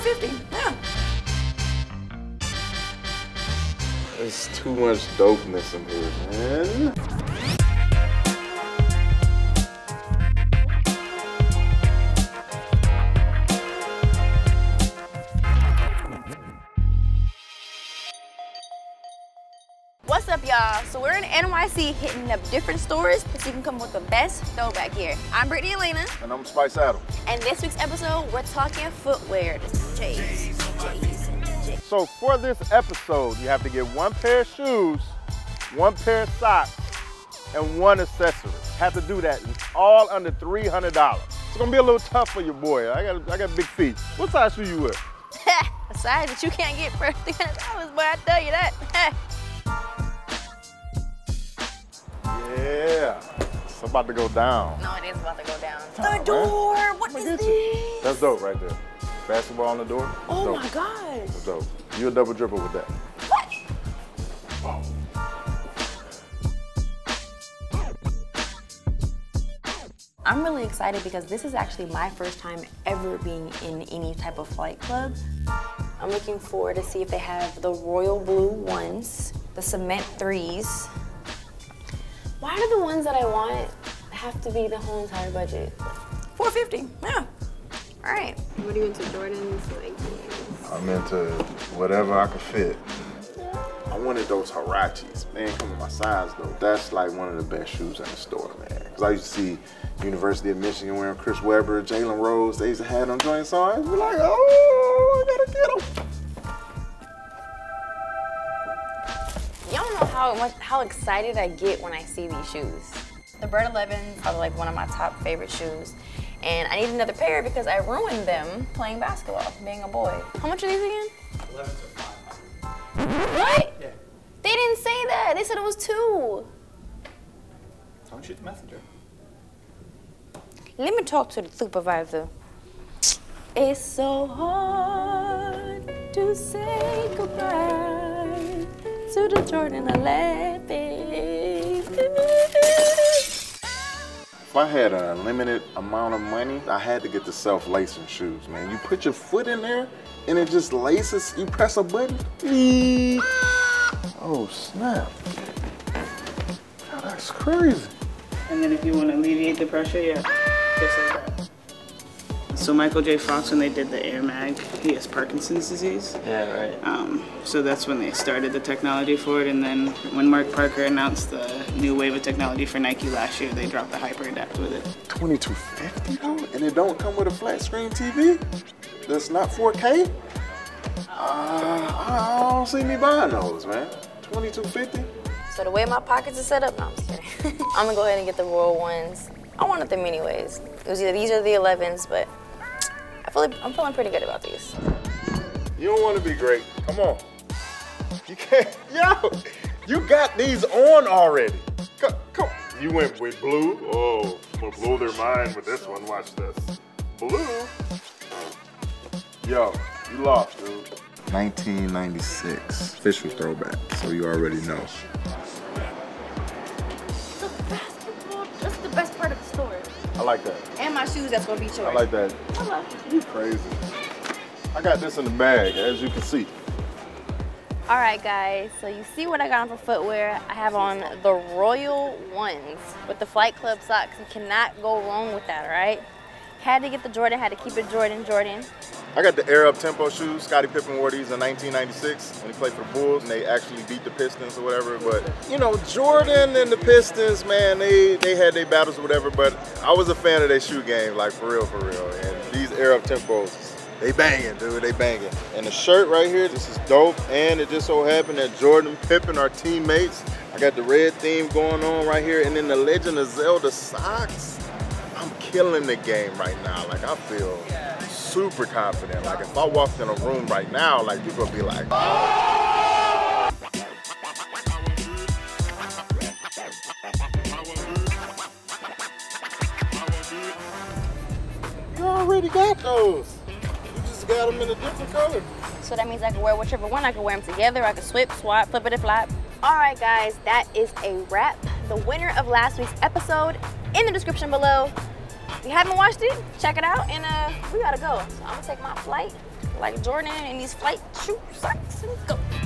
$4.50. Yeah. There's too much dopeness in here, man. What's up, y'all? So we're in NYC hitting up different stores so you can come with the best throwback here. I'm Brittany Elena. And I'm Spice Adams. And this week's episode, we're talking footwear. So for this episode, you have to get one pair of shoes, one pair of socks, and one accessory. Have to do that. It's all under $300. It's gonna be a little tough for your boy. I got big feet. What size shoe you wear? A size that you can't get for $300, boy, I tell you that. Yeah. It's about to go down. No, it is about to go down. The door, man. What is this? That's dope right there. Basketball on the door. That's dope. My gosh. That's dope. You're a double dribble with that. What? Oh. I'm really excited because this is actually my first time ever being in any type of Flight Club. I'm looking forward to see if they have the royal blue ones, the cement threes. Why do the ones that I want have to be the whole entire budget? $4.50, yeah. All right. What are you into, Jordans, Nikes? I'm into whatever I can fit. I wanted those Harachis. Man, come with my size, though. That's like one of the best shoes in the store, man. Because I used to see University of Michigan wearing Chris Webber, Jalen Rose. They used to have them joints on. I was like, oh, I gotta get them. How excited I get when I see these shoes. The Bird 11s are like one of my top favorite shoes, and I need another pair because I ruined them playing basketball, being a boy. How much are these again? 11s are $500. What? Yeah. They didn't say that. They said it was $2. Don't shoot the messenger. Let me talk to the supervisor. It's so hard to say goodbye to the Jordan 11. If I had an unlimited amount of money, I had to get the self-lacing shoes, man. You put your foot in there and it just laces, you press a button. Oh, snap. God, that's crazy. And then if you want to alleviate the pressure, yeah, just like that. So Michael J. Fox, when they did the Air Mag, he has Parkinson's disease. Yeah, right. So that's when they started the technology for it, and then when Mark Parker announced the new wave of technology for Nike last year, they dropped the HyperAdapt with it. $22.50 though? And it don't come with a flat screen TV? That's not 4K? I don't see me buying those, man. $22.50? So the way my pockets are set up, no, I'm just kidding. I'm gonna go ahead and get the royal ones. I wanted them anyways. It was either these or the 11s, but I'm feeling pretty good about these. You don't want to be great. Come on. You can't. Yo, you got these on already. Come. You went with blue. Oh, blew their mind with this one. Watch this. Blue. Yo, you lost, dude. 1996. Official throwback, so you already know. The basketball, that's the best part of the story. I like that. And my shoes, that's gonna be yours. I like that. Hello. You crazy. I got this in the bag, as you can see. All right, guys, so you see what I got on for footwear. I have on the royal ones with the Flight Club socks. You cannot go wrong with that, right? Had to get the Jordan, had to keep it Jordan. I got the Air Up Tempo shoes. Scottie Pippen wore these in 1996 when he played for the Bulls, and they actually beat the Pistons or whatever. But, you know, Jordan and the Pistons, man, they had their battles or whatever, but I was a fan of their shoe game, like, for real. And these Air Up Tempos, they banging, dude, they banging. And the shirt right here, this is dope, and it just so happened that Jordan, Pippen are teammates. I got the red theme going on right here, and then the Legend of Zelda socks. I'm killing the game right now. Like, I feel super confident. Like, if I walked in a room right now, like, people would be like, oh! You already got those. You just got them in a different color. So that means I can wear whichever one. I can wear them together. I can swip, swap, flip it and flop. All right, guys, that is a wrap. The winner of last week's episode in the description below. you haven't watched it, check it out, and we gotta go. So I'm gonna take my flight, like Jordan, and these flight shoe socks, and go.